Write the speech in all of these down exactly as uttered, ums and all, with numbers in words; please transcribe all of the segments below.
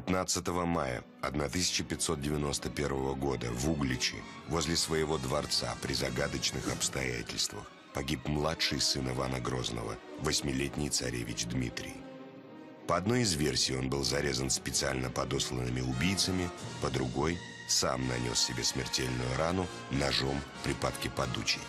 пятнадцатого мая тысяча пятьсот девяносто первого года в Угличе, возле своего дворца, при загадочных обстоятельствах погиб младший сын Ивана Грозного, восьмилетний царевич Дмитрий. По одной из версий он был зарезан специально подосланными убийцами, по другой – сам нанес себе смертельную рану ножом в припадке падучей.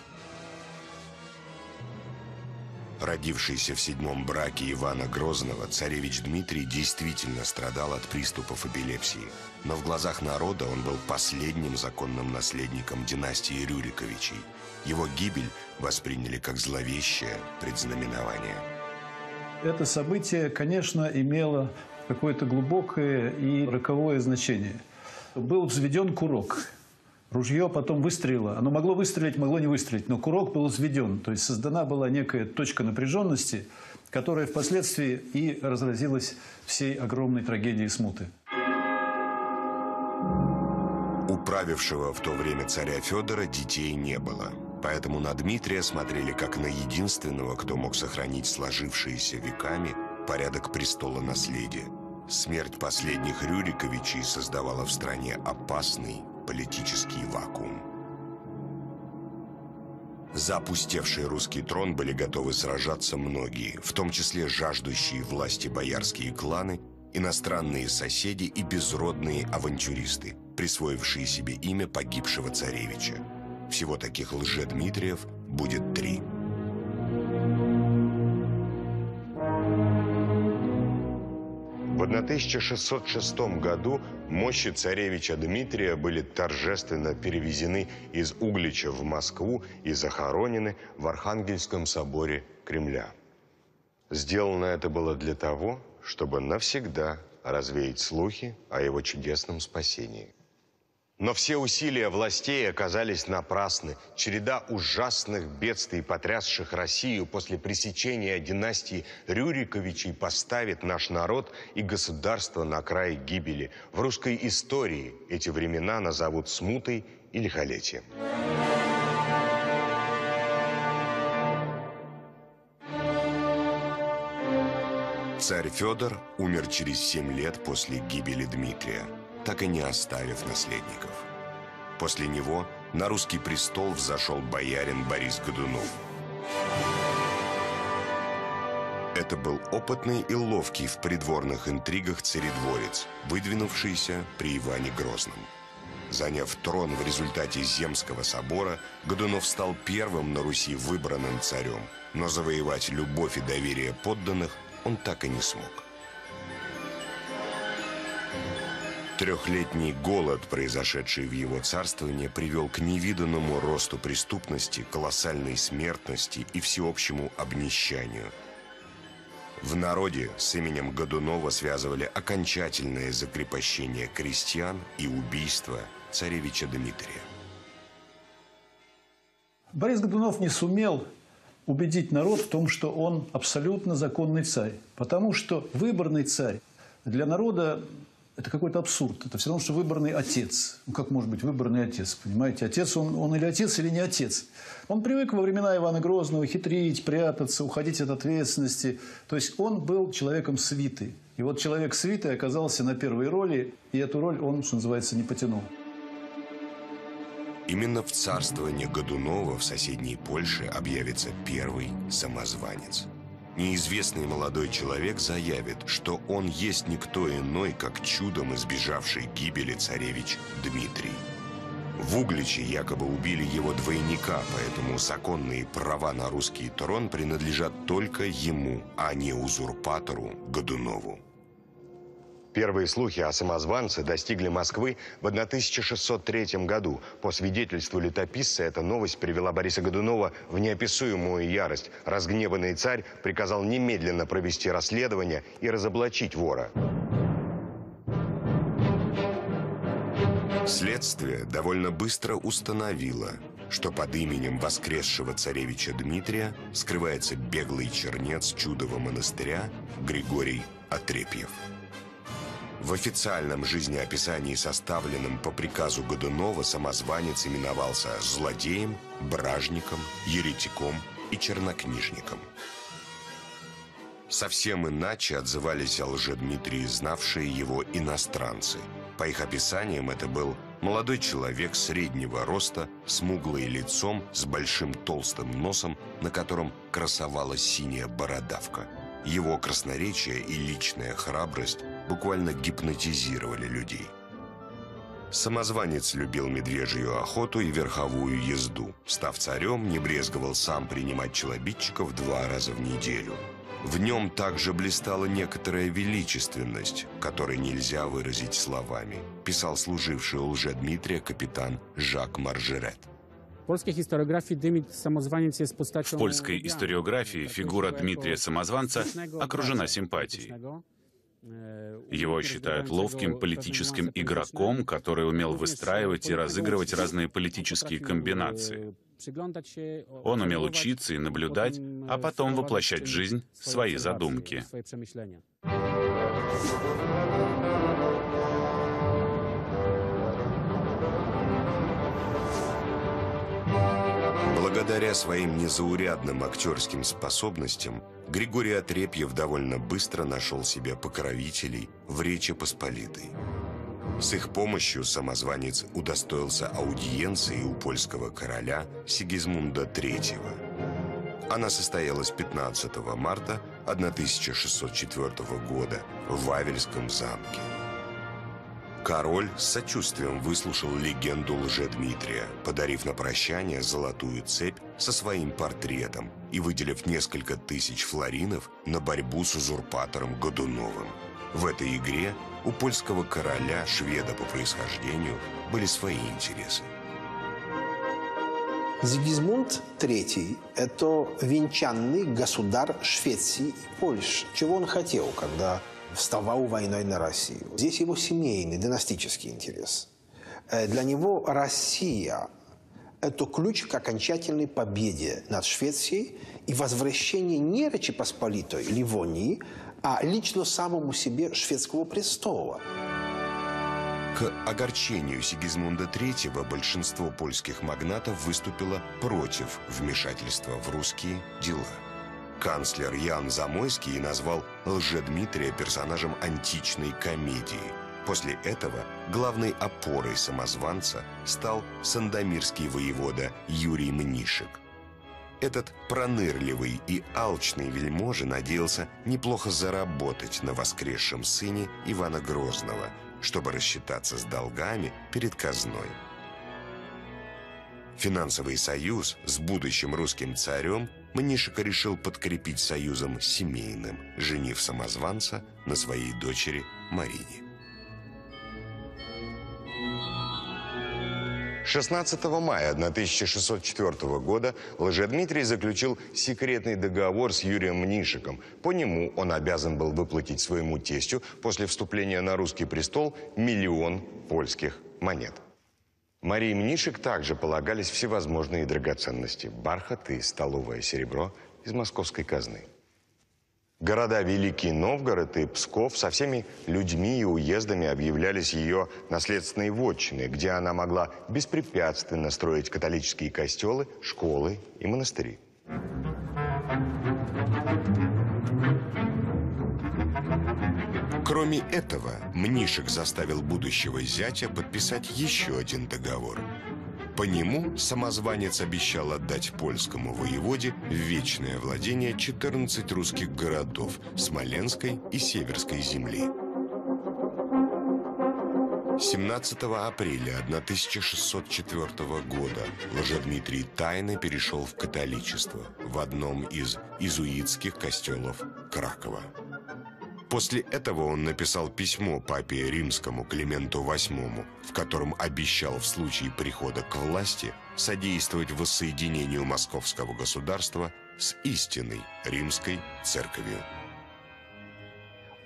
Родившийся в седьмом браке Ивана Грозного, царевич Дмитрий действительно страдал от приступов эпилепсии, но в глазах народа он был последним законным наследником династии Рюриковичей. Его гибель восприняли как зловещее предзнаменование. Это событие, конечно, имело какое-то глубокое и роковое значение. Был взведен курок. Ружье потом выстрелило. Оно могло выстрелить, могло не выстрелить, но курок был взведен. То есть создана была некая точка напряженности, которая впоследствии и разразилась всей огромной трагедией смуты. У правившего в то время царя Федора детей не было. Поэтому на Дмитрия смотрели как на единственного, кто мог сохранить сложившиеся веками порядок престола наследия. Смерть последних Рюриковичей создавала в стране опасный политический вакуум. За опустевший русский трон были готовы сражаться многие, в том числе жаждущие власти боярские кланы, иностранные соседи и безродные авантюристы, присвоившие себе имя погибшего царевича. Всего таких лже-Дмитриев будет три. В тысяча шестьсот шестом году мощи царевича Дмитрия были торжественно перевезены из Углича в Москву и захоронены в Архангельском соборе Кремля. Сделано это было для того, чтобы навсегда развеять слухи о его чудесном спасении. Но все усилия властей оказались напрасны. Череда ужасных бедствий, потрясших Россию после пресечения династии Рюриковичей, поставит наш народ и государство на край гибели. В русской истории эти времена назовут смутой и лихолетием. Царь Федор умер через семь лет после гибели Дмитрия, так и не оставив наследников. После него на русский престол взошел боярин Борис Годунов. Это был опытный и ловкий в придворных интригах царедворец, выдвинувшийся при Иване Грозном. Заняв трон в результате Земского собора, Годунов стал первым на Руси выбранным царем, но завоевать любовь и доверие подданных он так и не смог. Трехлетний голод, произошедший в его царствовании, привел к невиданному росту преступности, колоссальной смертности и всеобщему обнищанию. В народе с именем Годунова связывали окончательное закрепощение крестьян и убийство царевича Дмитрия. Борис Годунов не сумел убедить народ в том, что он абсолютно законный царь, потому что выборный царь для народа — это какой-то абсурд. Это все равно, что выборный отец. Ну, как может быть выборный отец? Понимаете, отец он, он или отец, или не отец. Он привык во времена Ивана Грозного хитрить, прятаться, уходить от ответственности. То есть он был человеком свиты. И вот человек свиты оказался на первой роли, и эту роль он, что называется, не потянул. Именно в царствовании Годунова в соседней Польше объявится первый самозванец. Неизвестный молодой человек заявит, что он есть никто иной, как чудом избежавший гибели царевич Дмитрий. В Угличе якобы убили его двойника, поэтому законные права на русский трон принадлежат только ему, а не узурпатору Годунову. Первые слухи о самозванце достигли Москвы в тысяча шестьсот третьем году. По свидетельству летописца, эта новость привела Бориса Годунова в неописуемую ярость. Разгневанный царь приказал немедленно провести расследование и разоблачить вора. Следствие довольно быстро установило, что под именем воскресшего царевича Дмитрия скрывается беглый чернец чудового монастыря Григорий Отрепьев. В официальном жизнеописании, составленном по приказу Годунова, самозванец именовался злодеем, бражником, еретиком и чернокнижником. Совсем иначе отзывались о Лжедмитрии знавшие его иностранцы. По их описаниям, это был молодой человек среднего роста, смуглое лицом, с большим толстым носом, на котором красовалась синяя бородавка. Его красноречие и личная храбрость буквально гипнотизировали людей. Самозванец любил медвежью охоту и верховую езду. Став царем, не брезговал сам принимать челобитчиков два раза в неделю. В нем также блистала некоторая величественность, которой нельзя выразить словами, писал служивший у Лжедмитрия капитан Жак Маржерет. В польской историографии фигура Дмитрия Самозванца окружена симпатией. Его считают ловким политическим игроком, который умел выстраивать и разыгрывать разные политические комбинации. Он умел учиться и наблюдать, а потом воплощать в жизнь свои задумки. Благодаря своим незаурядным актерским способностям Григорий Отрепьев довольно быстро нашел себе покровителей в Речи Посполитой. С их помощью самозванец удостоился аудиенции у польского короля Сигизмунда третьего. Она состоялась пятнадцатого марта тысяча шестьсот четвёртого года в Вавельском замке. Король с сочувствием выслушал легенду Лжедмитрия, подарив на прощание золотую цепь со своим портретом и выделив несколько тысяч флоринов на борьбу с узурпатором Годуновым. В этой игре у польского короля, шведа по происхождению, были свои интересы. Сигизмунд третий – это венчанный государь Швеции и Польши. Чего он хотел, когда вставал войной на Россию? Здесь его семейный, династический интерес. Для него Россия – это ключ к окончательной победе над Швецией и возвращение не Речи Посполитой Ливонии, а лично самому себе шведского престола. К огорчению Сигизмунда третьего большинство польских магнатов выступило против вмешательства в русские дела. Канцлер Ян Замойский назвал Лжедмитрия персонажем античной комедии. После этого главной опорой самозванца стал сандомирский воевода Юрий Мнишек. Этот пронырливый и алчный вельможа надеялся неплохо заработать на воскресшем сыне Ивана Грозного, чтобы рассчитаться с долгами перед казной. Финансовый союз с будущим русским царем Мнишек решил подкрепить союзом семейным, женив самозванца на своей дочери Марине. шестнадцатого мая тысяча шестьсот четвёртого года Лжедмитрий заключил секретный договор с Юрием Мнишеком. По нему он обязан был выплатить своему тестю после вступления на русский престол миллион польских монет. Марии Мнишек также полагались всевозможные драгоценности – бархат и столовое серебро из московской казны. Города Великий Новгород и Псков со всеми людьми и уездами объявлялись ее наследственной вотчиной, где она могла беспрепятственно строить католические костелы, школы и монастыри. Кроме этого, Мнишек заставил будущего зятя подписать еще один договор. По нему самозванец обещал отдать польскому воеводе в вечное владение четырнадцати русских городов Смоленской и Северской земли. семнадцатого апреля тысяча шестьсот четвёртого года Лжедмитрий тайно перешел в католичество в одном из иезуитских костелов Кракова. После этого он написал письмо папе римскому Клименту восьмому, в котором обещал в случае прихода к власти содействовать воссоединению московского государства с истинной римской церковью.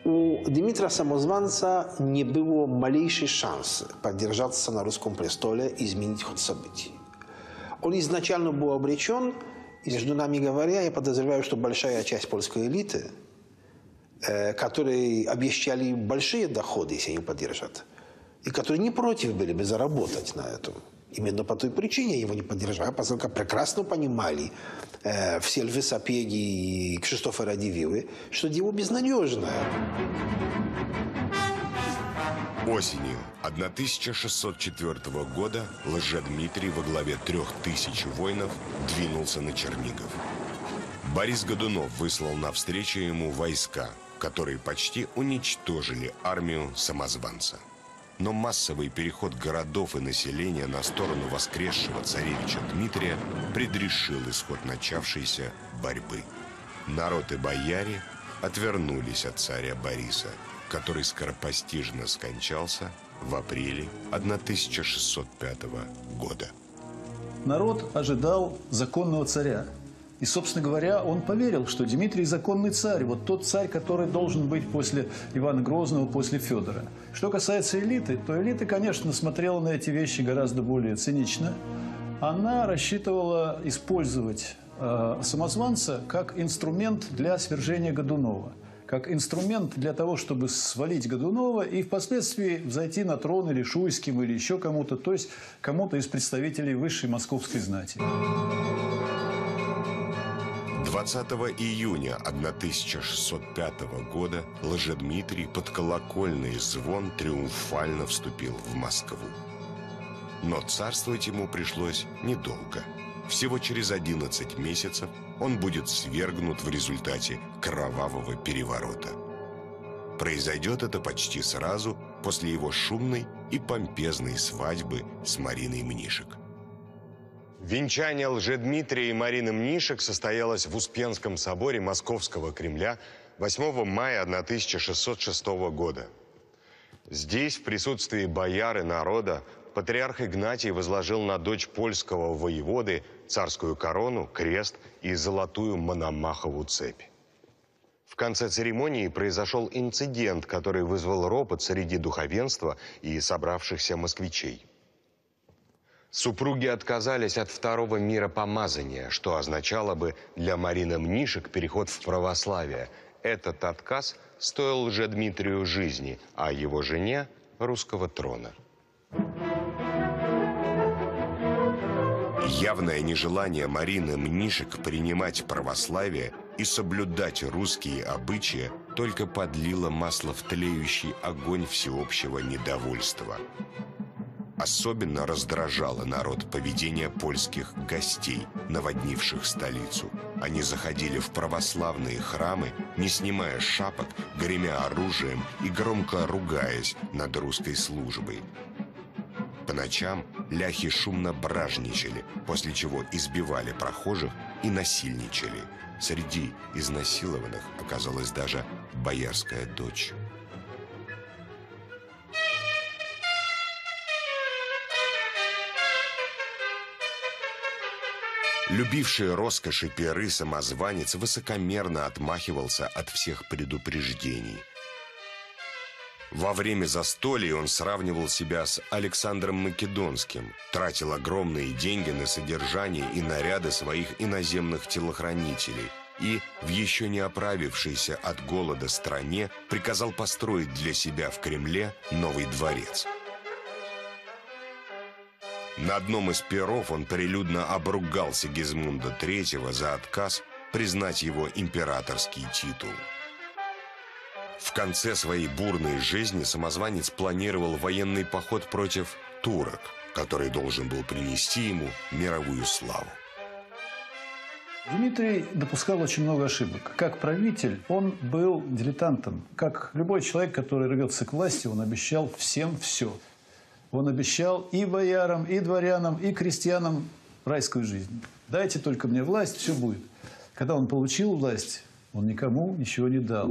У Дмитрия Самозванца не было малейшей шанса поддержаться на русском престоле и изменить ход событий. Он изначально был обречен, и, между нами говоря, я подозреваю, что большая часть польской элиты, которые обещали большие доходы, если они поддержат, и которые не против были бы заработать на этом. Именно по той причине я его не поддержал, поскольку прекрасно понимали э, все Львы Сапеги и Кшиштофы Радивилы, что дело безнадежное. Осенью тысяча шестьсот четвёртого года Лжедмитрий во главе трех тысяч воинов двинулся на Чернигов. Борис Годунов выслал навстречу ему войска, которые почти уничтожили армию самозванца. Но массовый переход городов и населения на сторону воскресшего царевича Дмитрия предрешил исход начавшейся борьбы. Народ и бояре отвернулись от царя Бориса, который скоропостижно скончался в апреле тысяча шестьсот пятого года. Народ ожидал законного царя. И, собственно говоря, он поверил, что Дмитрий законный царь, вот тот царь, который должен быть после Ивана Грозного, после Федора. Что касается элиты, то элита, конечно, смотрела на эти вещи гораздо более цинично. Она рассчитывала использовать э, самозванца как инструмент для свержения Годунова, как инструмент для того, чтобы свалить Годунова и впоследствии взойти на трон или Шуйским, или еще кому-то, то есть кому-то из представителей высшей московской знати. двадцатого июня тысяча шестьсот пятого года Лжедмитрий под колокольный звон триумфально вступил в Москву. Но царствовать ему пришлось недолго. Всего через одиннадцать месяцев он будет свергнут в результате кровавого переворота. Произойдет это почти сразу после его шумной и помпезной свадьбы с Мариной Мнишек. Венчание Лжедмитрия и Марины Мнишек состоялось в Успенском соборе Московского Кремля восьмого мая тысяча шестьсот шестого года. Здесь, в присутствии бояр и народа, патриарх Игнатий возложил на дочь польского воеводы царскую корону, крест и золотую мономахову цепь. В конце церемонии произошел инцидент, который вызвал ропот среди духовенства и собравшихся москвичей. Супруги отказались от второго миропомазания, что означало бы для Марины Мнишек переход в православие. Этот отказ стоил Лжедмитрию жизни, а его жене – русского трона. Явное нежелание Марины Мнишек принимать православие и соблюдать русские обычаи только подлило масло в тлеющий огонь всеобщего недовольства. Особенно раздражало народ поведение польских гостей, наводнивших столицу. Они заходили в православные храмы, не снимая шапок, гремя оружием и громко ругаясь над русской службой. По ночам ляхи шумно бражничали, после чего избивали прохожих и насильничали. Среди изнасилованных оказалась даже боярская дочь. Любивший роскоши перы самозванец высокомерно отмахивался от всех предупреждений. Во время застолья он сравнивал себя с Александром Македонским, тратил огромные деньги на содержание и наряды своих иноземных телохранителей и, в еще не оправившейся от голода стране, приказал построить для себя в Кремле новый дворец. На одном из перов он прилюдно обругал Сигизмунда третьего за отказ признать его императорский титул. В конце своей бурной жизни самозванец планировал военный поход против турок, который должен был принести ему мировую славу. Дмитрий допускал очень много ошибок. Как правитель он был дилетантом. Как любой человек, который рвется к власти, он обещал всем все. Он обещал и боярам, и дворянам, и крестьянам райскую жизнь. Дайте только мне власть, все будет. Когда он получил власть, он никому ничего не дал.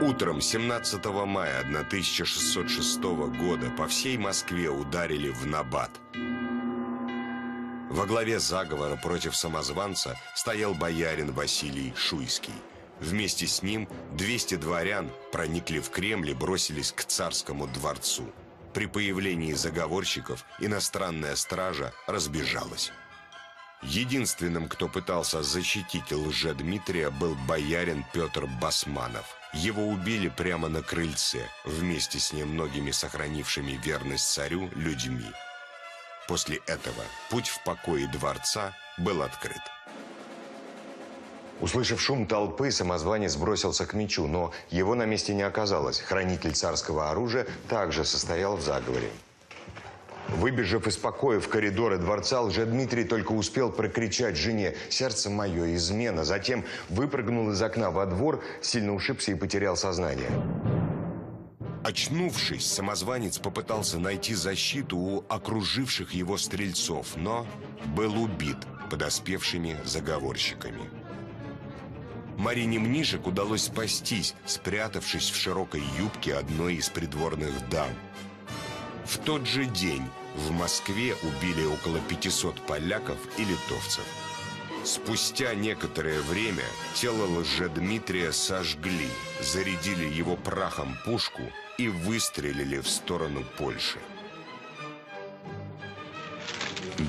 Утром семнадцатого мая тысяча шестьсот шестого года по всей Москве ударили в набат. Во главе заговора против самозванца стоял боярин Василий Шуйский. Вместе с ним двести дворян проникли в Кремль и бросились к царскому дворцу. При появлении заговорщиков иностранная стража разбежалась. Единственным, кто пытался защитить Лжедмитрия, был боярин Петр Басманов. Его убили прямо на крыльце, вместе с немногими сохранившими верность царю людьми. После этого путь в покои дворца был открыт. Услышав шум толпы, самозванец бросился к мечу, но его на месте не оказалось. Хранитель царского оружия также состоял в заговоре. Выбежав из покоя в коридоры дворца, Лжедмитрий только успел прокричать жене: «Сердце мое, измена!», затем выпрыгнул из окна во двор, сильно ушибся и потерял сознание. Очнувшись, самозванец попытался найти защиту у окруживших его стрельцов, но был убит подоспевшими заговорщиками. Марине Мнишек удалось спастись, спрятавшись в широкой юбке одной из придворных дам. В тот же день в Москве убили около пятисот поляков и литовцев. Спустя некоторое время тело Лжедмитрия сожгли, зарядили его прахом пушку и выстрелили в сторону Польши.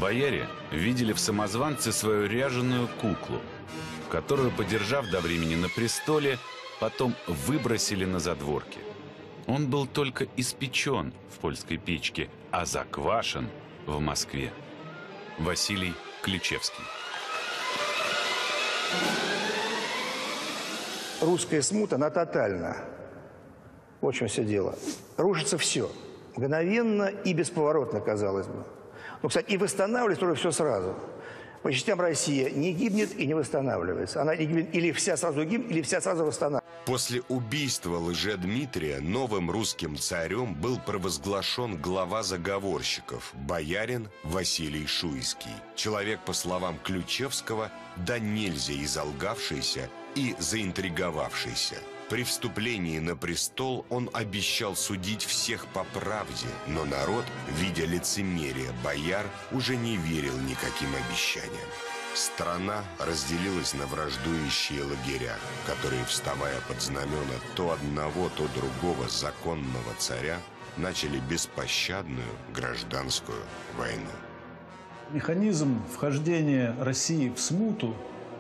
Бояре видели в самозванце свою ряженую куклу, которую, подержав до времени на престоле, потом выбросили на задворки. Он был только испечен в польской печке, а заквашен в Москве. Василий Ключевский. Русская смута, она тотальна. В общем, все дело. Рушится все. Мгновенно и бесповоротно, казалось бы. Ну, кстати, и восстанавливается тоже все сразу. По частям Россия не гибнет и не восстанавливается. Она не гибнет, или вся сразу гибнет, или вся сразу восстанавливается. После убийства Лжедмитрия новым русским царем был провозглашен глава заговорщиков, боярин Василий Шуйский. Человек, по словам Ключевского, да нельзя изолгавшийся и заинтриговавшийся. При вступлении на престол он обещал судить всех по правде, но народ, видя лицемерие бояр, уже не верил никаким обещаниям. Страна разделилась на враждующие лагеря, которые, вставая под знамена то одного, то другого законного царя, начали беспощадную гражданскую войну. Механизм вхождения России в смуту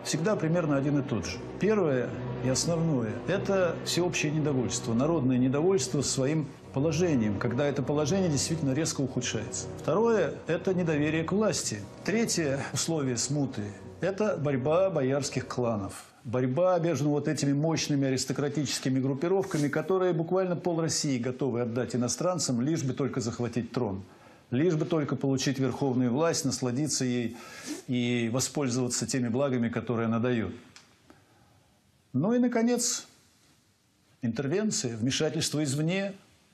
всегда примерно один и тот же. Первое и основное – это всеобщее недовольство, народное недовольство своим положением, когда это положение действительно резко ухудшается. Второе – это недоверие к власти. Третье условие смуты – это борьба боярских кланов. Борьба между вот этими мощными аристократическими группировками, которые буквально пол России готовы отдать иностранцам, лишь бы только захватить трон. Лишь бы только получить верховную власть, насладиться ей и воспользоваться теми благами, которые она дает. Ну и, наконец, интервенция, вмешательство извне.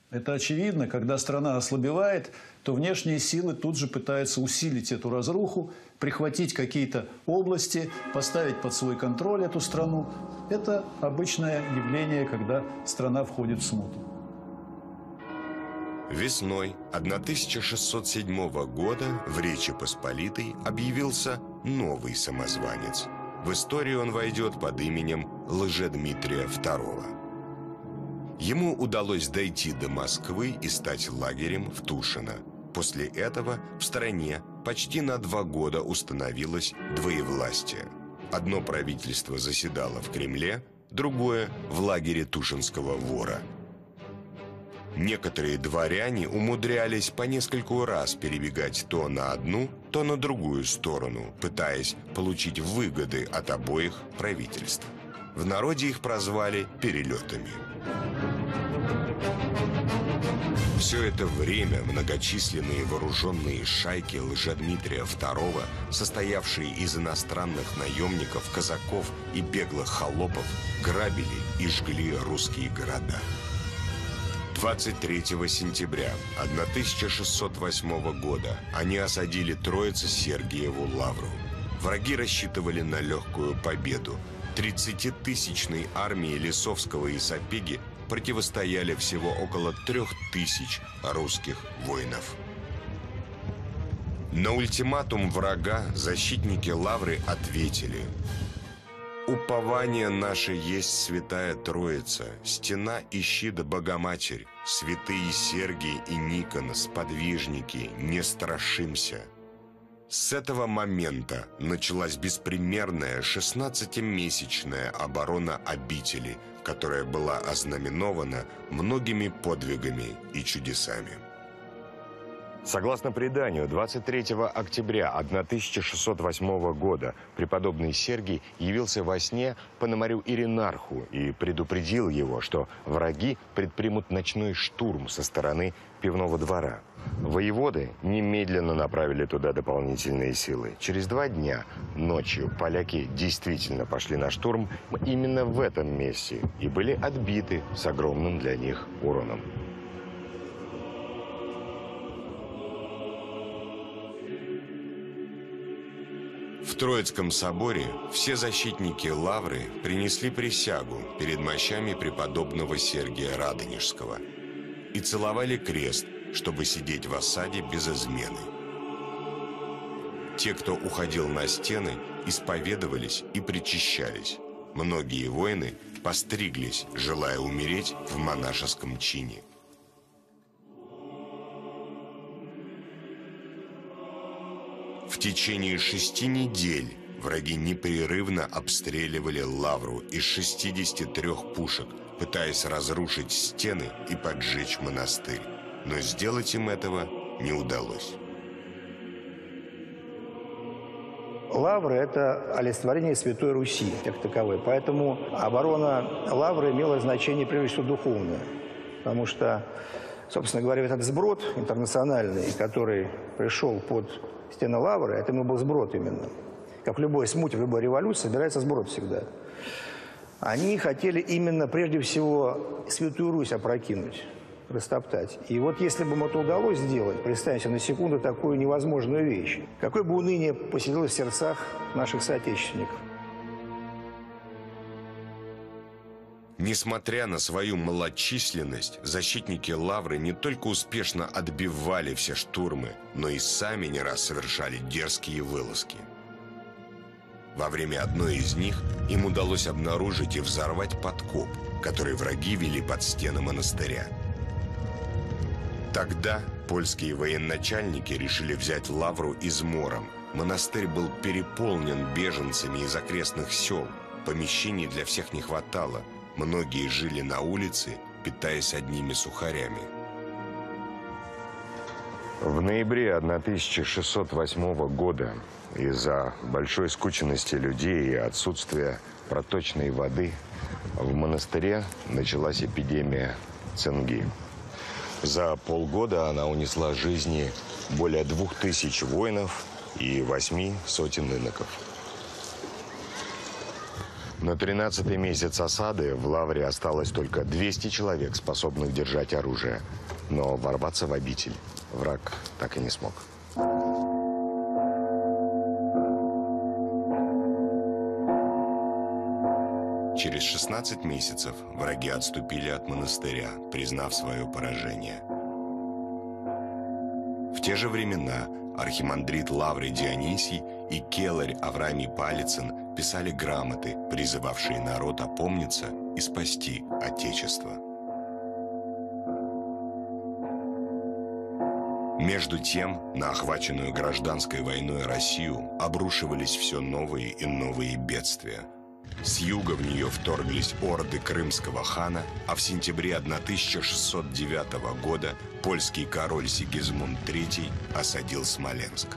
Это очевидно, когда страна ослабевает, то внешние силы тут же пытаются усилить эту разруху, прихватить какие-то области, поставить под свой контроль эту страну. Это обычное явление, когда страна входит в смуту. Весной тысяча шестьсот седьмого года в Речи Посполитой объявился новый самозванец. В историю он войдет под именем Лжедмитрия второго. Ему удалось дойти до Москвы и стать лагерем в Тушино. После этого в стране почти на два года установилось двоевластие. Одно правительство заседало в Кремле, другое – в лагере Тушинского вора. Некоторые дворяне умудрялись по нескольку раз перебегать то на одну, то на другую сторону, пытаясь получить выгоды от обоих правительств. В народе их прозвали «перелетами». Все это время многочисленные вооруженные шайки Лжедмитрия второго, состоявшие из иностранных наемников, казаков и беглых холопов, грабили и жгли русские города. двадцать третьего сентября тысяча шестьсот восьмого года они осадили Троице-Сергиеву лавру. Враги рассчитывали на легкую победу. тридцатитысячной армии Лисовского и Сапеги противостояли всего около трех тысяч русских воинов. На ультиматум врага защитники лавры ответили: «Упование наше есть Святая Троица, стена и щит Богоматерь, святые Сергий и Никон, сподвижники, не страшимся». С этого момента началась беспримерная шестнадцатимесячная оборона обители, которая была ознаменована многими подвигами и чудесами. Согласно преданию, двадцать третьего октября тысяча шестьсот восьмого года преподобный Сергий явился во сне Пономарю Иринарху и предупредил его, что враги предпримут ночной штурм со стороны пивного двора. Воеводы немедленно направили туда дополнительные силы. Через два дня ночью поляки действительно пошли на штурм именно в этом месте и были отбиты с огромным для них уроном. В Троицком соборе все защитники лавры принесли присягу перед мощами преподобного Сергия Радонежского и целовали крест, чтобы сидеть в осаде без измены. Те, кто уходил на стены, исповедовались и причащались. Многие воины постриглись, желая умереть в монашеском чине. В течение шести недель враги непрерывно обстреливали лавру из шестидесяти трёх пушек, пытаясь разрушить стены и поджечь монастырь. Но сделать им этого не удалось. Лавры – это олицетворение Святой Руси, как таковой. Поэтому оборона лавры имела значение, прежде всего, духовное. Потому что, собственно говоря, этот сброд интернациональный, который пришел под стены лавры, это был сброд именно. Как в любой смуте, в любой революции собирается сброд всегда. Они хотели именно, прежде всего, Святую Русь опрокинуть, растоптать. И вот если бы им это удалось сделать, представьте на секунду такую невозможную вещь, какое бы уныние поселилось в сердцах наших соотечественников. Несмотря на свою малочисленность, защитники лавры не только успешно отбивали все штурмы, но и сами не раз совершали дерзкие вылазки. Во время одной из них им удалось обнаружить и взорвать подкоп, который враги вели под стены монастыря. Тогда польские военачальники решили взять лавру измором. Монастырь был переполнен беженцами из окрестных сел, помещений для всех не хватало. Многие жили на улице, питаясь одними сухарями. В ноябре тысяча шестьсот восьмого года из-за большой скученности людей и отсутствия проточной воды в монастыре началась эпидемия цинги. За полгода она унесла жизни более двух тысяч воинов и восьми сотен иноков. На тринадцатый месяц осады в лавре осталось только двести человек, способных держать оружие. Но ворваться в обитель враг так и не смог. Через шестнадцать месяцев враги отступили от монастыря, признав свое поражение. В те же времена архимандрит лавры Дионисий и келарь Авраамий Палицын писали грамоты, призывавшие народ опомниться и спасти Отечество. Между тем, на охваченную гражданской войной Россию обрушивались все новые и новые бедствия. С юга в нее вторглись орды крымского хана, а в сентябре тысяча шестьсот девятого года польский король Сигизмунд третий осадил Смоленск.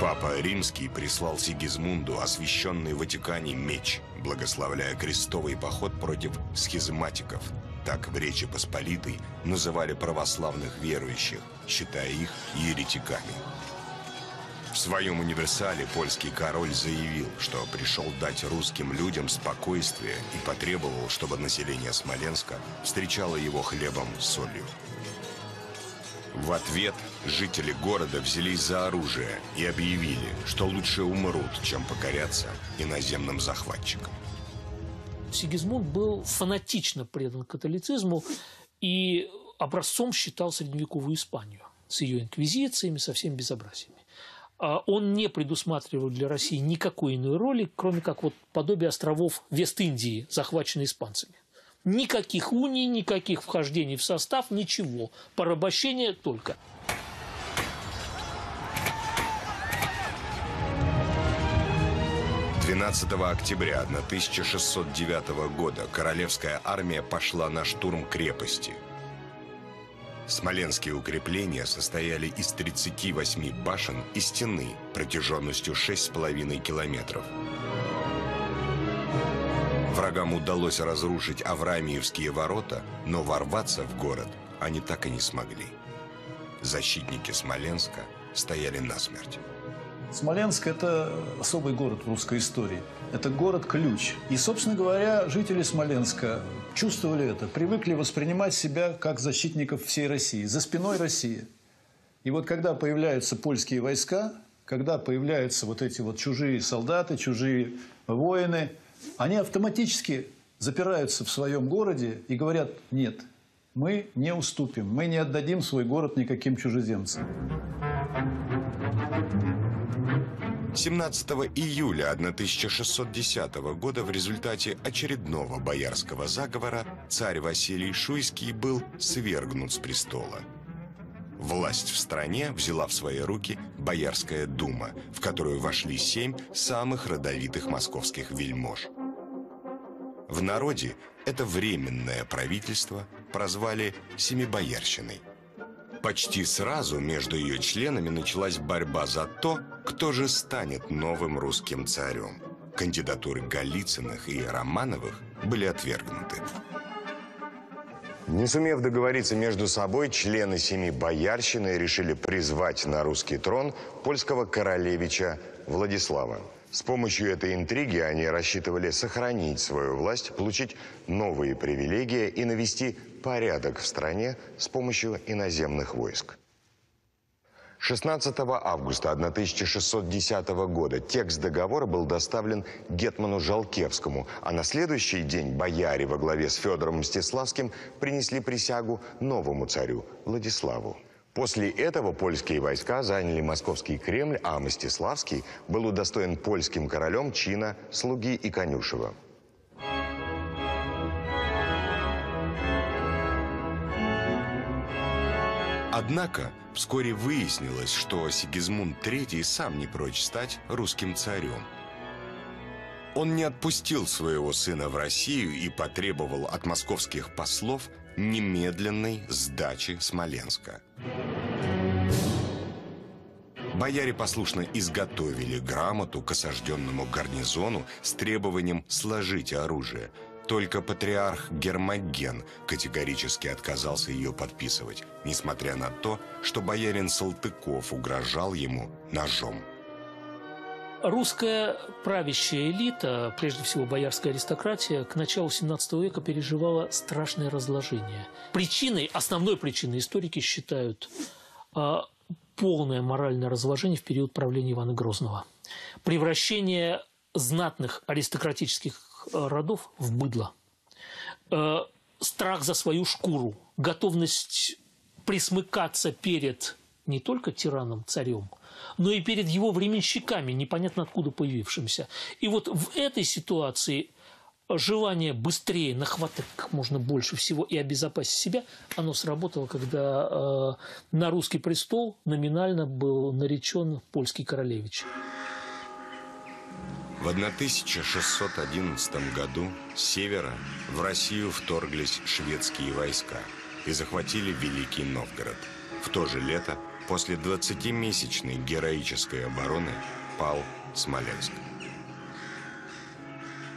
Папа Римский прислал Сигизмунду освященный в Ватикане меч, благословляя крестовый поход против схизматиков. Так в Речи Посполитой называли православных верующих, считая их еретиками. В своем универсале польский король заявил, что пришел дать русским людям спокойствие и потребовал, чтобы население Смоленска встречало его хлебом с солью. В ответ жители города взялись за оружие и объявили, что лучше умрут, чем покорятся иноземным захватчикам. Сигизмунд был фанатично предан католицизму и образцом считал средневековую Испанию с ее инквизициями, со всеми безобразиями. Он не предусматривал для России никакой иной роли, кроме как вот подобие островов Вест-Индии, захваченных испанцами. Никаких уний, никаких вхождений в состав, ничего. Порабощение только. двенадцатого тринадцатого октября тысяча шестьсот девятого года королевская армия пошла на штурм крепости. Смоленские укрепления состояли из тридцати восьми башен и стены протяженностью шесть с половиной километров. Врагам удалось разрушить Авраамиевские ворота, но ворваться в город они так и не смогли. Защитники Смоленска стояли насмерть. Смоленск – это особый город в русской истории. Это город-ключ. И, собственно говоря, жители Смоленска чувствовали это, привыкли воспринимать себя как защитников всей России, за спиной России. И вот когда появляются польские войска, когда появляются вот эти вот чужие солдаты, чужие воины, они автоматически запираются в своем городе и говорят: нет, мы не уступим, мы не отдадим свой город никаким чужеземцам. семнадцатого июля тысяча шестьсот десятого года в результате очередного боярского заговора царь Василий Шуйский был свергнут с престола. Власть в стране взяла в свои руки Боярская дума, в которую вошли семь самых родовитых московских вельмож. В народе это временное правительство прозвали «семибоярщиной». Почти сразу между ее членами началась борьба за то, кто же станет новым русским царем. Кандидатуры Голицыных и Романовых были отвергнуты. Не сумев договориться между собой, члены семибоярщины решили призвать на русский трон польского королевича Владислава. С помощью этой интриги они рассчитывали сохранить свою власть, получить новые привилегии и навести порядок в стране с помощью иноземных войск. шестнадцатого августа тысяча шестьсот десятого года текст договора был доставлен гетману Жалкевскому, а на следующий день бояре во главе с Федором Мстиславским принесли присягу новому царю Владиславу. После этого польские войска заняли московский Кремль, а Мстиславский был удостоен польским королем чина слуги и конюшева. Однако вскоре выяснилось, что Сигизмунд третий сам не прочь стать русским царем. Он не отпустил своего сына в Россию и потребовал от московских послов немедленной сдачи Смоленска. Бояре послушно изготовили грамоту к осажденному гарнизону с требованием сложить оружие. Только патриарх Гермоген категорически отказался ее подписывать, несмотря на то, что боярин Салтыков угрожал ему ножом. Русская правящая элита, прежде всего боярская аристократия, к началу семнадцатого века переживала страшное разложение. Причиной, основной причиной историки считают э, полное моральное разложение в период правления Ивана Грозного. Превращение знатных аристократических родов в быдло. Э, страх за свою шкуру, готовность присмыкаться перед не только тираном-царем, но и перед его временщиками, непонятно откуда появившимися. И вот в этой ситуации желание быстрее нахватать как можно больше всего и обезопасить себя, оно сработало, когда э, на русский престол номинально был наречен польский королевич. В тысяча шестьсот одиннадцатом году с севера в Россию вторглись шведские войска и захватили Великий Новгород. В то же лето, после двадцатимесячной героической обороны, пал Смоленск.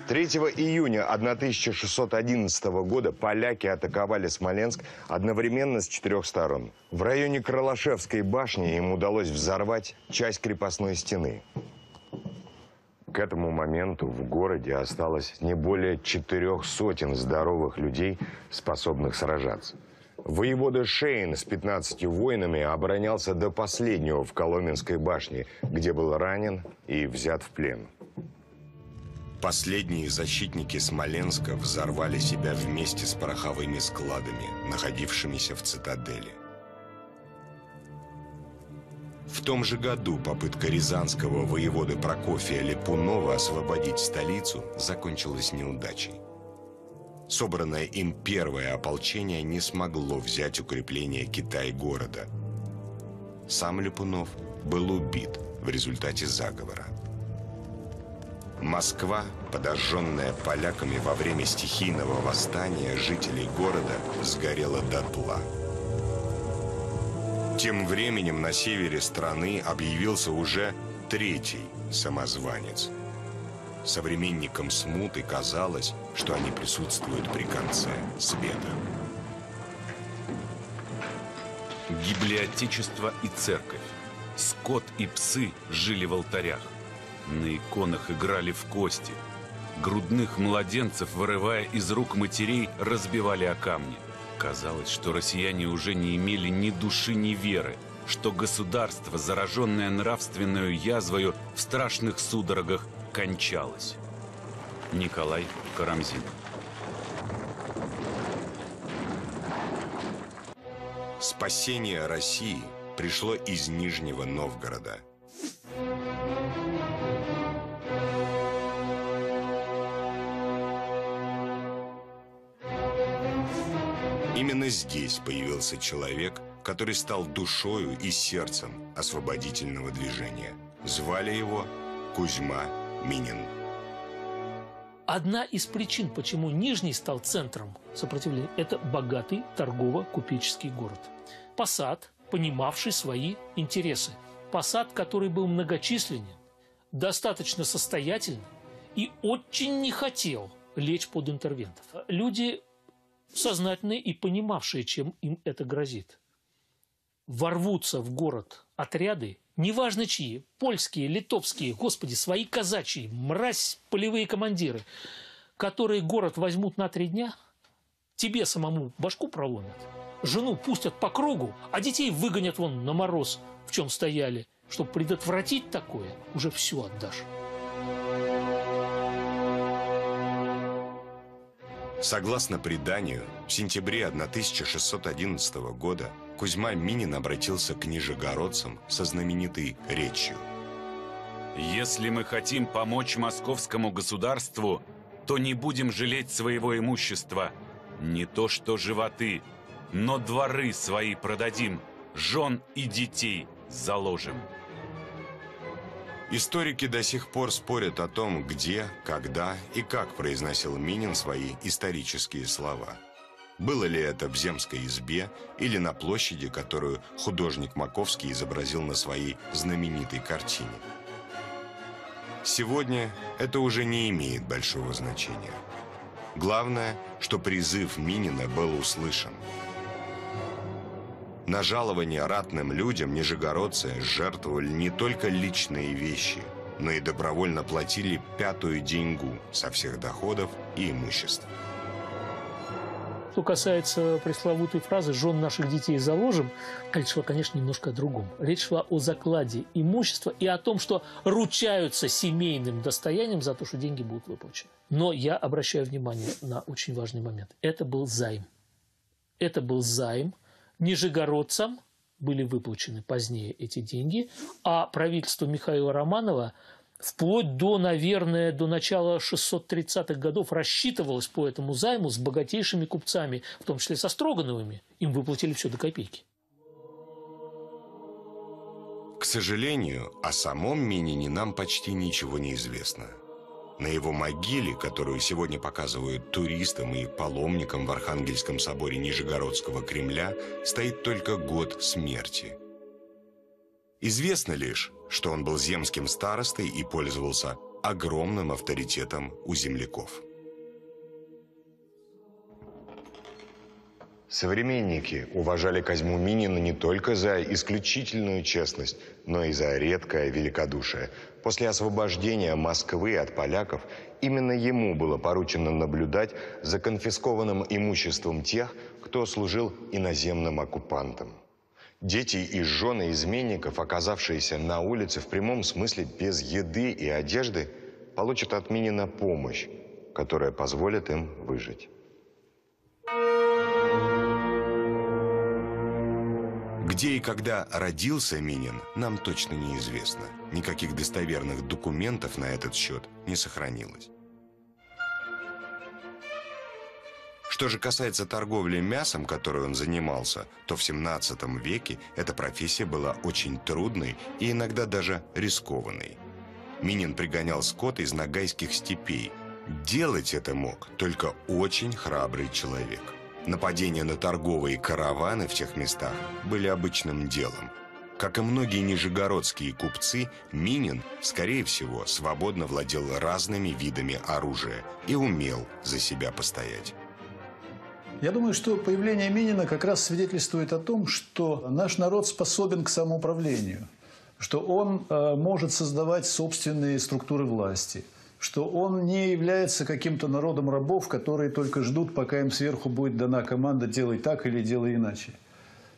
третьего июня тысяча шестьсот одиннадцатого года поляки атаковали Смоленск одновременно с четырех сторон. В районе Кралашевской башни им удалось взорвать часть крепостной стены. К этому моменту в городе осталось не более четырех сотен здоровых людей, способных сражаться. Воевода Шейн с пятнадцатью воинами оборонялся до последнего в Коломенской башне, где был ранен и взят в плен. Последние защитники Смоленска взорвали себя вместе с пороховыми складами, находившимися в цитадели. В том же году попытка рязанского воеводы Прокофия Липунова освободить столицу закончилась неудачей. Собранное им первое ополчение не смогло взять укрепление Китай-города. Сам Липунов был убит в результате заговора. Москва, подожженная поляками во время стихийного восстания жителей города, сгорела дотла. Тем временем на севере страны объявился уже третий самозванец. Современникам смуты казалось, что они присутствуют при конце света. Библиотечество и церковь. Скот и псы жили в алтарях. На иконах играли в кости. Грудных младенцев, вырывая из рук матерей, разбивали о камни. Казалось, что россияне уже не имели ни души, ни веры, что государство, зараженное нравственную язвою, в страшных судорогах кончалось. Николай Карамзин. Спасение России пришло из Нижнего Новгорода. Именно здесь появился человек, который стал душою и сердцем освободительного движения. Звали его Кузьма Минин. Одна из причин, почему Нижний стал центром сопротивления, это богатый торгово-купеческий город. Посад, понимавший свои интересы. Посад, который был многочисленен, достаточно состоятельным и очень не хотел лечь под интервентов. Люди сознательные и понимавшие, чем им это грозит. Ворвутся в город отряды, неважно чьи, польские, литовские, господи, свои казачьи, мразь, полевые командиры, которые город возьмут на три дня, тебе самому башку проломят, жену пустят по кругу, а детей выгонят вон на мороз, в чем стояли, чтобы предотвратить такое, уже все отдашь. Согласно преданию, в сентябре тысяча шестьсот одиннадцатого года Кузьма Минин обратился к нижегородцам со знаменитой речью. «Если мы хотим помочь московскому государству, то не будем жалеть своего имущества. Не то что животы, но дворы свои продадим, жен и детей заложим». Историки до сих пор спорят о том, где, когда и как произносил Минин свои исторические слова. Было ли это в земской избе или на площади, которую художник Маковский изобразил на своей знаменитой картине. Сегодня это уже не имеет большого значения. Главное, что призыв Минина был услышан. На жалование ратным людям нижегородцы жертвовали не только личные вещи, но и добровольно платили пятую деньгу со всех доходов и имуществ. Что касается пресловутой фразы «жен наших детей заложим», речь шла, конечно, немножко о другом. Речь шла о закладе имущества и о том, что ручаются семейным достоянием за то, что деньги будут выплачены. Но я обращаю внимание на очень важный момент. Это был займ. Это был займ. Нижегородцам были выплачены позднее эти деньги, а правительство Михаила Романова вплоть до, наверное, до начала шестьсот тридцатых годов рассчитывалось по этому займу с богатейшими купцами, в том числе со Строгановыми. Им выплатили все до копейки. К сожалению, о самом Минине нам почти ничего не известно. На его могиле, которую сегодня показывают туристам и паломникам в Архангельском соборе Нижегородского Кремля, стоит только год смерти. Известно лишь, что он был земским старостой и пользовался огромным авторитетом у земляков. Современники уважали Кузьму Минина не только за исключительную честность, но и за редкое великодушие. После освобождения Москвы от поляков именно ему было поручено наблюдать за конфискованным имуществом тех, кто служил иноземным оккупантам. Дети и жены изменников, оказавшиеся на улице в прямом смысле без еды и одежды, получат от Минина помощь, которая позволит им выжить. Где и когда родился Минин, нам точно неизвестно. Никаких достоверных документов на этот счет не сохранилось. Что же касается торговли мясом, которой он занимался, то в семнадцатом веке эта профессия была очень трудной и иногда даже рискованной. Минин пригонял скот из ногайских степей. Делать это мог только очень храбрый человек. Нападения на торговые караваны в тех местах были обычным делом. Как и многие нижегородские купцы, Минин, скорее всего, свободно владел разными видами оружия и умел за себя постоять. Я думаю, что появление Минина как раз свидетельствует о том, что наш народ способен к самоуправлению, что он э, может создавать собственные структуры власти, что он не является каким-то народом рабов, которые только ждут, пока им сверху будет дана команда «делай так» или «делай иначе».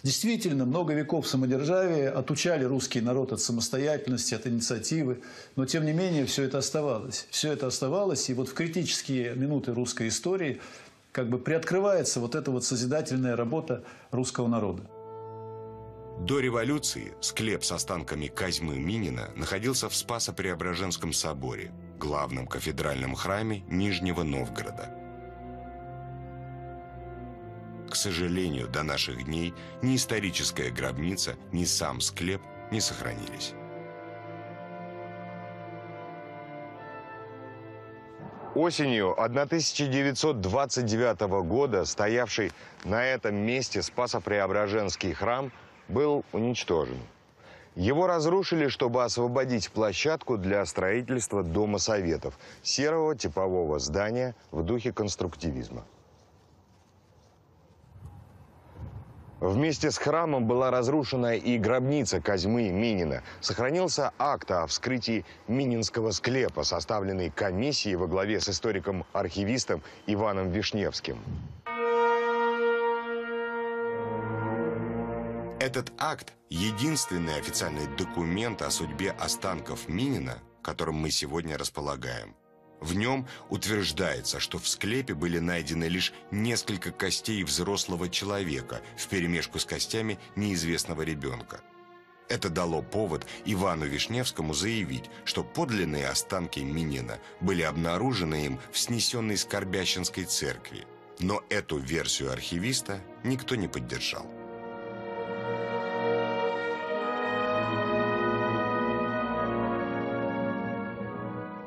Действительно, много веков самодержавия отучали русский народ от самостоятельности, от инициативы, но тем не менее все это оставалось. Все это оставалось, и вот в критические минуты русской истории как бы приоткрывается вот эта вот созидательная работа русского народа. До революции склеп с останками Козьмы Минина находился в Спасо-Преображенском соборе, главном кафедральном храме Нижнего Новгорода. К сожалению, до наших дней ни историческая гробница, ни сам склеп не сохранились. Осенью тысяча девятьсот двадцать девятого года стоявший на этом месте Спасо-Преображенский храм был уничтожен. Его разрушили, чтобы освободить площадку для строительства Дома Советов, серого типового здания в духе конструктивизма. Вместе с храмом была разрушена и гробница Козьмы Минина. Сохранился акт о вскрытии Мининского склепа, составленный комиссией во главе с историком-архивистом Иваном Вишневским. Этот акт – единственный официальный документ о судьбе останков Минина, которым мы сегодня располагаем. В нем утверждается, что в склепе были найдены лишь несколько костей взрослого человека вперемешку с костями неизвестного ребенка. Это дало повод Ивану Вишневскому заявить, что подлинные останки Минина были обнаружены им в снесенной Скорбящинской церкви. Но эту версию архивиста никто не поддержал.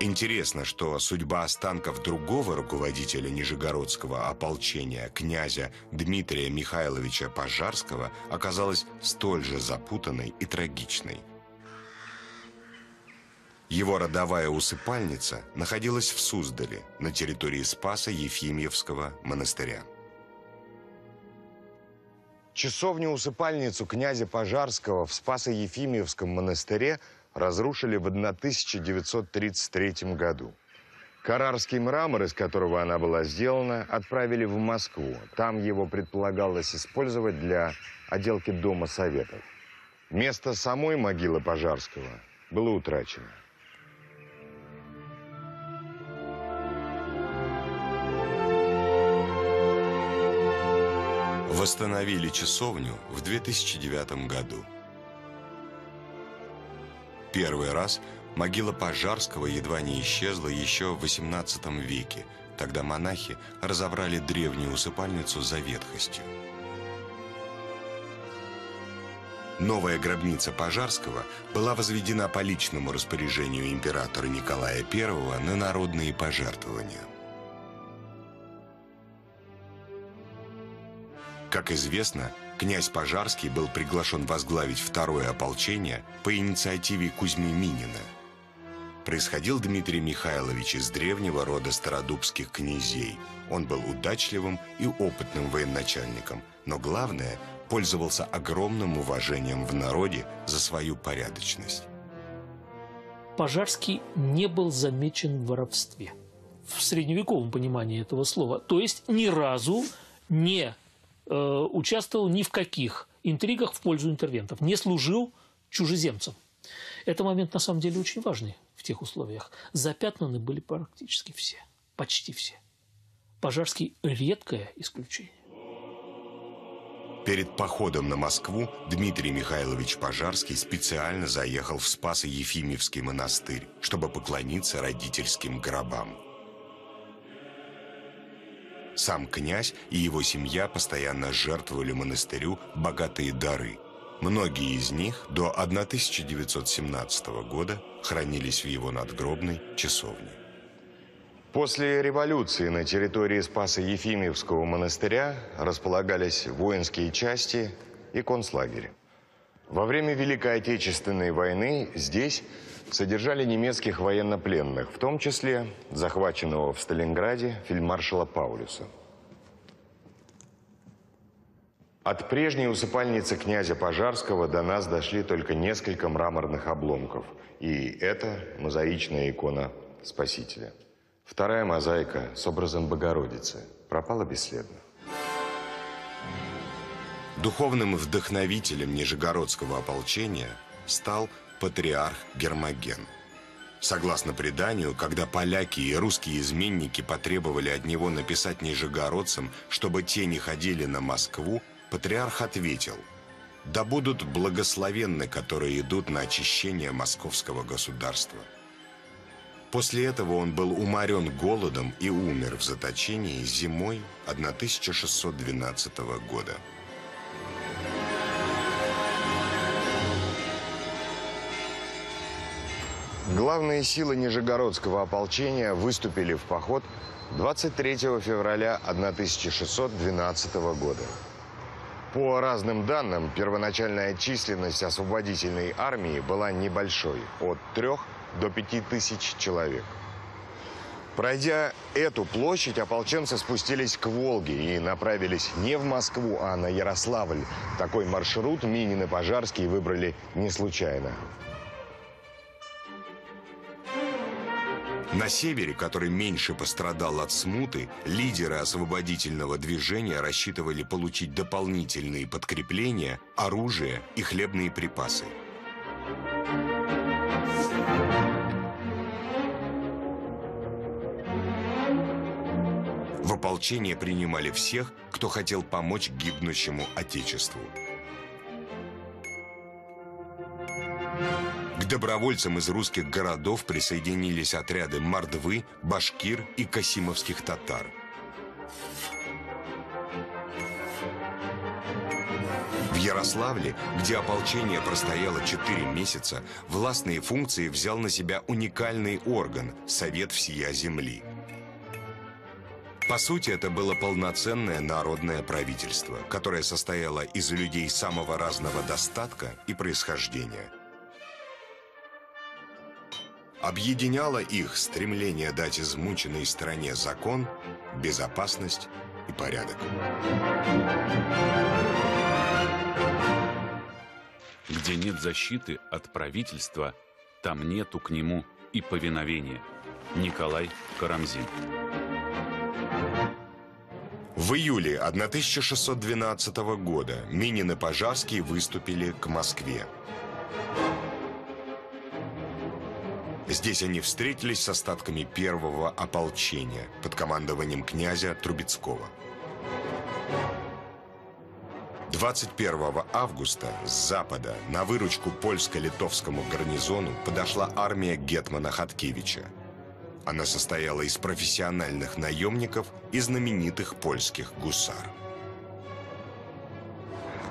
Интересно, что судьба останков другого руководителя нижегородского ополчения, князя Дмитрия Михайловича Пожарского, оказалась столь же запутанной и трагичной. Его родовая усыпальница находилась в Суздале, на территории Спаса Ефимьевского монастыря. Часовню-усыпальницу князя Пожарского в Спасо-Ефимьевском монастыре разрушили в тысяча девятьсот тридцать третьем году. Карарский мрамор, из которого она была сделана, отправили в Москву. Там его предполагалось использовать для отделки Дома Советов. Место самой могилы Пожарского было утрачено. Восстановили часовню в две тысячи девятом году. Первый раз могила Пожарского едва не исчезла еще в восемнадцатом веке. Тогда монахи разобрали древнюю усыпальницу за ветхостью. Новая гробница Пожарского была возведена по личному распоряжению императора Николая Первого на народные пожертвования. Как известно, князь Пожарский был приглашен возглавить второе ополчение по инициативе Кузьмы Минина. Происходил Дмитрий Михайлович из древнего рода стародубских князей. Он был удачливым и опытным военачальником, но главное, пользовался огромным уважением в народе за свою порядочность. Пожарский не был замечен в воровстве, в средневековом понимании этого слова, то есть ни разу не участвовал ни в каких интригах в пользу интервентов, не служил чужеземцам. Это момент, на самом деле, очень важный в тех условиях. Запятнаны были практически все, почти все. Пожарский – редкое исключение. Перед походом на Москву Дмитрий Михайлович Пожарский специально заехал в Спасо-Ефимьевский монастырь, чтобы поклониться родительским гробам. Сам князь и его семья постоянно жертвовали монастырю богатые дары. Многие из них до тысяча девятьсот семнадцатого года хранились в его надгробной часовне. После революции на территории Спасо-Ефимьевского монастыря располагались воинские части и концлагерь. Во время Великой Отечественной войны здесь содержали немецких военнопленных, в том числе захваченного в Сталинграде фельдмаршала Паулюса. От прежней усыпальницы князя Пожарского до нас дошли только несколько мраморных обломков. И это мозаичная икона Спасителя. Вторая мозаика с образом Богородицы пропала бесследно. Духовным вдохновителем нижегородского ополчения стал патриарх Гермоген. Согласно преданию, когда поляки и русские изменники потребовали от него написать нижегородцам, чтобы те не ходили на Москву, патриарх ответил: «Да будут благословенны, которые идут на очищение московского государства». После этого он был уморен голодом и умер в заточении зимой тысяча шестьсот двенадцатого года. Главные силы нижегородского ополчения выступили в поход двадцать третьего февраля тысяча шестьсот двенадцатого года. По разным данным, первоначальная численность освободительной армии была небольшой – от трех до пяти тысяч человек. Пройдя эту площадь, ополченцы спустились к Волге и направились не в Москву, а на Ярославль. Такой маршрут Минин и Пожарский выбрали не случайно. На севере, который меньше пострадал от смуты, лидеры освободительного движения рассчитывали получить дополнительные подкрепления, оружие и хлебные припасы. В ополчение принимали всех, кто хотел помочь гибнущему Отечеству. К добровольцам из русских городов присоединились отряды мордвы, башкир и касимовских татар. В Ярославле, где ополчение простояло четыре месяца, властные функции взял на себя уникальный орган – Совет всея земли. По сути, это было полноценное народное правительство, которое состояло из людей самого разного достатка и происхождения. Объединяло их стремление дать измученной стране закон, безопасность и порядок. Где нет защиты от правительства, там нету к нему и повиновения. Николай Карамзин. В июле тысяча шестьсот двенадцатого года Минин и Пожарский выступили к Москве. Здесь они встретились с остатками первого ополчения под командованием князя Трубецкого. двадцать первого августа с запада на выручку польско-литовскому гарнизону подошла армия гетмана Хаткевича. Она состояла из профессиональных наемников и знаменитых польских гусар.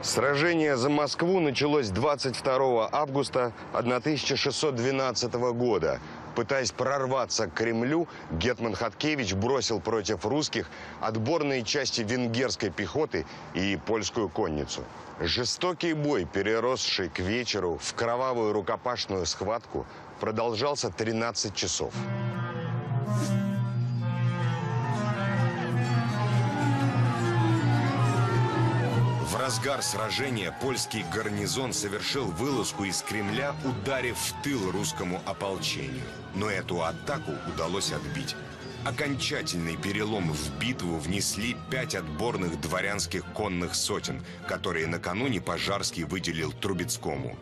Сражение за Москву началось двадцать второго августа тысяча шестьсот двенадцатого года. Пытаясь прорваться к Кремлю, гетман Хаткевич бросил против русских отборные части венгерской пехоты и польскую конницу. Жестокий бой, переросший к вечеру в кровавую рукопашную схватку, продолжался тринадцать часов. В разгар сражения польский гарнизон совершил вылазку из Кремля, ударив в тыл русскому ополчению. Но эту атаку удалось отбить. Окончательный перелом в битву внесли пять отборных дворянских конных сотен, которые накануне Пожарский выделил Трубецкому.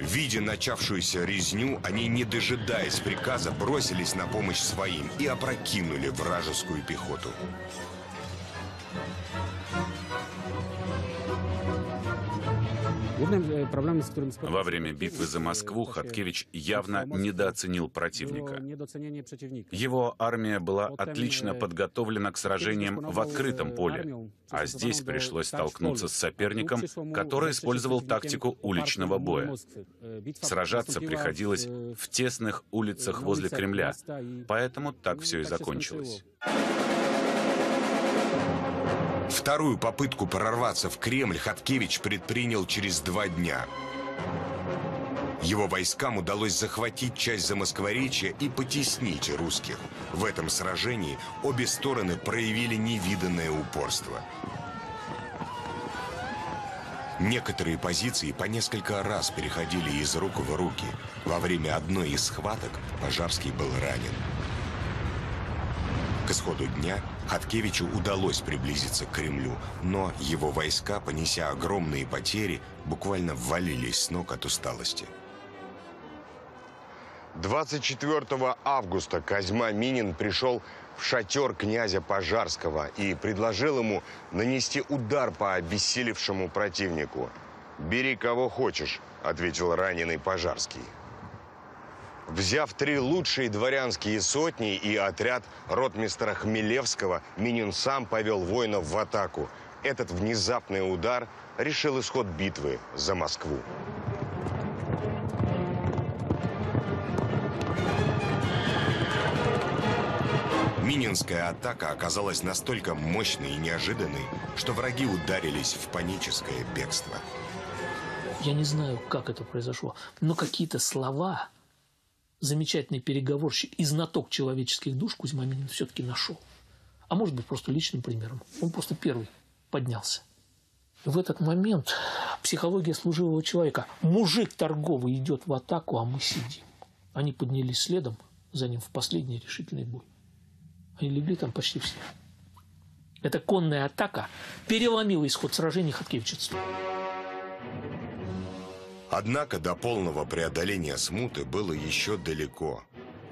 Видя начавшуюся резню, они, не дожидаясь приказа, бросились на помощь своим и опрокинули вражескую пехоту. Во время битвы за Москву Хаткевич явно недооценил противника. Его армия была отлично подготовлена к сражениям в открытом поле, а здесь пришлось столкнуться с соперником, который использовал тактику уличного боя. Сражаться приходилось в тесных улицах возле Кремля, поэтому так все и закончилось. Вторую попытку прорваться в Кремль Хаткевич предпринял через два дня. Его войскам удалось захватить часть Замоскворечья и потеснить русских. В этом сражении обе стороны проявили невиданное упорство. Некоторые позиции по несколько раз переходили из рук в руки. Во время одной из схваток Пожарский был ранен. К исходу дня Хаткевичу удалось приблизиться к Кремлю, но его войска, понеся огромные потери, буквально валились с ног от усталости. двадцать четвёртого августа Козьма Минин пришел в шатер князя Пожарского и предложил ему нанести удар по обессилевшему противнику. «Бери кого хочешь», – ответил раненый Пожарский. Взяв три лучшие дворянские сотни и отряд ротмистра Хмелевского, Минин сам повел воинов в атаку. Этот внезапный удар решил исход битвы за Москву. Мининская атака оказалась настолько мощной и неожиданной, что враги ударились в паническое бегство. Я не знаю, как это произошло, но какие-то слова... Замечательный переговорщик и знаток человеческих душ Кузьма Минин все-таки нашел. А может быть, просто личным примером. Он просто первый поднялся. В этот момент психология служивого человека. Мужик торговый идет в атаку, а мы сидим. Они поднялись следом за ним в последний решительный бой. Они легли там почти все. Эта конная атака переломила исход сражений хаткевичевцев. Однако до полного преодоления смуты было еще далеко.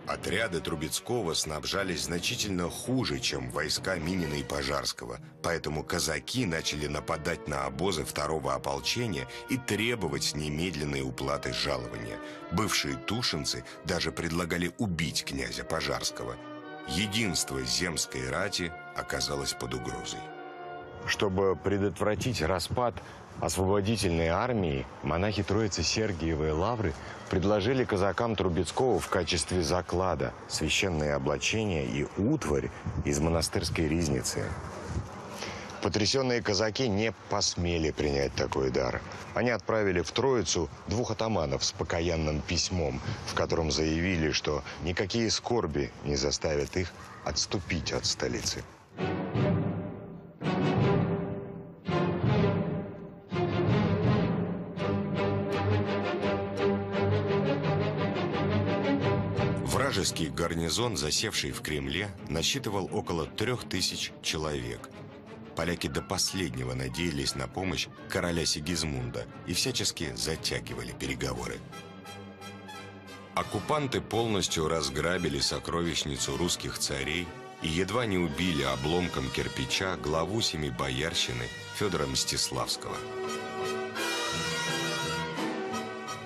Отряды Трубецкого снабжались значительно хуже, чем войска Минина и Пожарского. Поэтому казаки начали нападать на обозы второго ополчения и требовать немедленной уплаты жалования. Бывшие тушинцы даже предлагали убить князя Пожарского. Единство земской рати оказалось под угрозой. Чтобы предотвратить распад Освободительной армии, монахи Троицы Сергиевой Лавры предложили казакам Трубецкого в качестве заклада священные облачения и утварь из монастырской ризницы. Потрясенные казаки не посмели принять такой дар. Они отправили в Троицу двух атаманов с покаянным письмом, в котором заявили, что никакие скорби не заставят их отступить от столицы. Вражеский гарнизон, засевший в Кремле, насчитывал около трех тысяч человек. Поляки до последнего надеялись на помощь короля Сигизмунда и всячески затягивали переговоры. Оккупанты полностью разграбили сокровищницу русских царей и едва не убили обломком кирпича главу Семибоярщины Федора Мстиславского.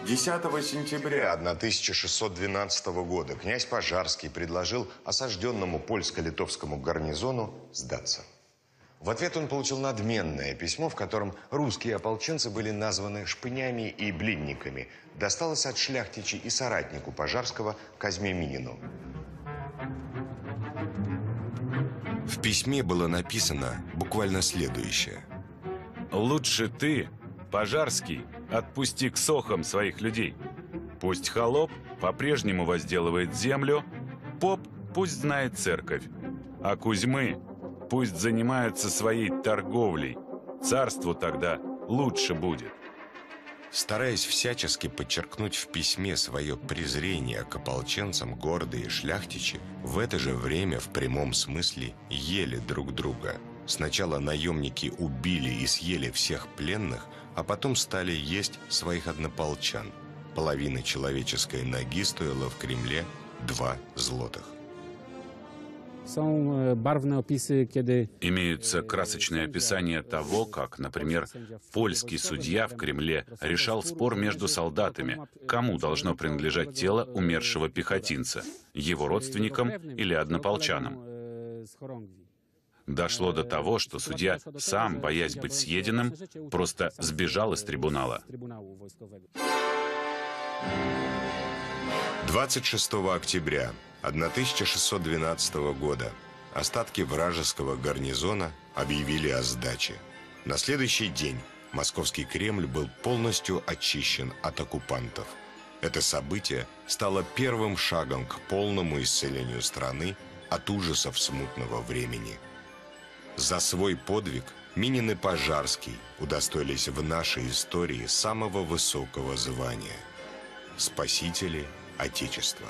десятого сентября тысяча шестьсот двенадцатого года князь Пожарский предложил осажденному польско-литовскому гарнизону сдаться. В ответ он получил надменное письмо, в котором русские ополченцы были названы шпынями и блинниками. Досталось от шляхтичей и соратнику Пожарского Козьме Минину. В письме было написано буквально следующее. «Лучше ты, Пожарский, отпусти к сохам своих людей. Пусть холоп по-прежнему возделывает землю, поп пусть знает церковь, а Кузьмы пусть занимаются своей торговлей. Царству тогда лучше будет». Стараясь всячески подчеркнуть в письме свое презрение к ополченцам, гордые шляхтичи в это же время в прямом смысле ели друг друга. Сначала наемники убили и съели всех пленных, а потом стали есть своих однополчан. Половина человеческой ноги стоила в Кремле два злотых. Имеются красочные описания того, как, например, польский судья в Кремле решал спор между солдатами, кому должно принадлежать тело умершего пехотинца, его родственникам или однополчанам. Дошло до того, что судья сам, боясь быть съеденным, просто сбежал из трибунала. двадцать шестого октября тысяча шестьсот двенадцатого года остатки вражеского гарнизона объявили о сдаче. На следующий день московский Кремль был полностью очищен от оккупантов. Это событие стало первым шагом к полному исцелению страны от ужасов смутного времени. За свой подвиг Минин и Пожарский удостоились в нашей истории самого высокого звания – спасители Отечества.